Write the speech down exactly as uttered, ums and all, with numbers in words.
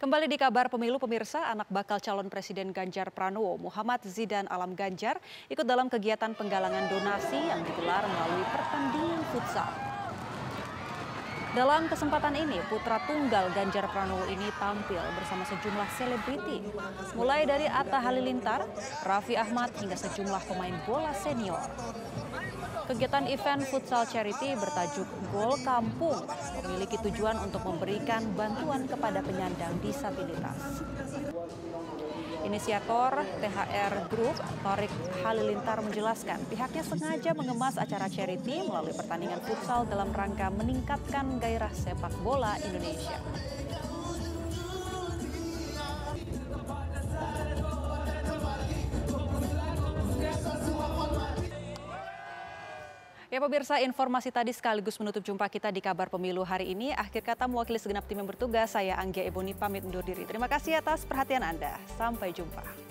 Kembali di Kabar Pemilu, pemirsa, anak bakal calon Presiden Ganjar Pranowo, Muhammad Zidan Alam Ganjar, ikut dalam kegiatan penggalangan donasi yang digelar melalui pertandingan futsal. Dalam kesempatan ini, putra tunggal Ganjar Pranowo ini tampil bersama sejumlah selebriti, mulai dari Atta Halilintar, Raffi Ahmad, hingga sejumlah pemain bola senior. Kegiatan event futsal charity bertajuk Gol Kampung memiliki tujuan untuk memberikan bantuan kepada penyandang disabilitas. Inisiator T H R Group Tarik Halilintar menjelaskan pihaknya sengaja mengemas acara charity melalui pertandingan futsal dalam rangka meningkatkan gairah sepak bola Indonesia. Ya pemirsa, informasi tadi sekaligus menutup jumpa kita di Kabar Pemilu hari ini. Akhir kata mewakili segenap tim yang bertugas, saya Anggia Eboni pamit undur diri. Terima kasih atas perhatian Anda. Sampai jumpa.